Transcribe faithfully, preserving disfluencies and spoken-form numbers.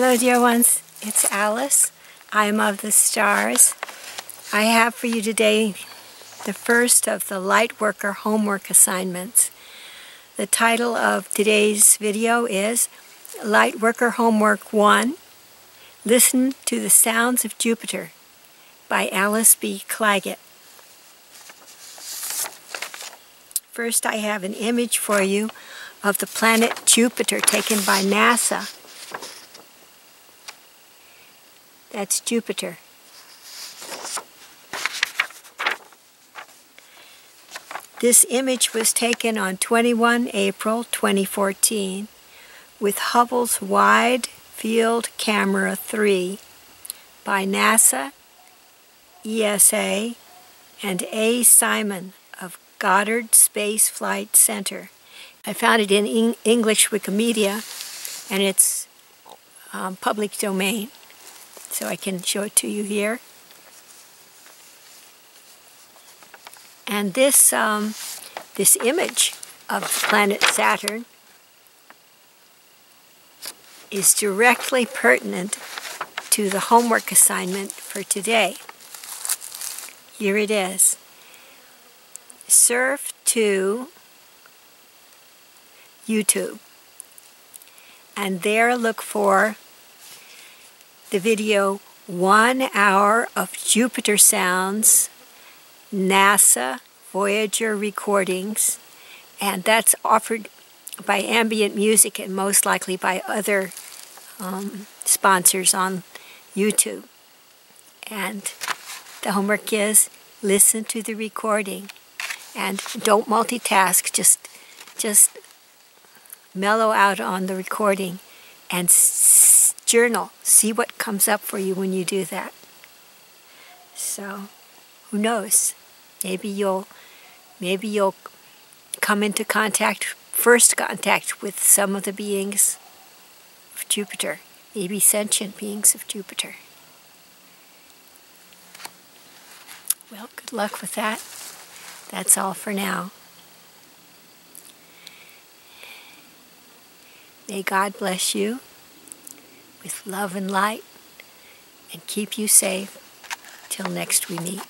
Hello dear ones, it's Alice. I am of the stars. I have for you today the first of the Lightworker homework assignments. The title of today's video is Lightworker Homework one, Listen to the Sounds of Jupiter by Alice B. Clagett. First I have an image for you of the planet Jupiter taken by NASA. That's Jupiter. This image was taken on twenty-first of April twenty fourteen with Hubble's Wide Field Camera three by NASA, E S A, and A. Simon of Goddard Space Flight Center. I found it in Eng English Wikimedia, and it's um, public domain. So I can show it to you here. And this, um, this image of planet Saturn is directly pertinent to the homework assignment for today. Here it is. Surf to YouTube and there look for the video, One Hour of Jupiter Sounds, NASA Voyager Recordings, and that's offered by Ambient Music and most likely by other um, sponsors on YouTube. And the homework is, listen to the recording and don't multitask, just, just mellow out on the recording and journal. See what comes up for you when you do that. So, who knows? Maybe you'll, maybe you'll come into contact, first contact with some of the beings of Jupiter. Maybe sentient beings of Jupiter. Well, good luck with that. That's all for now. May God bless you with love and light, and keep you safe till next we meet.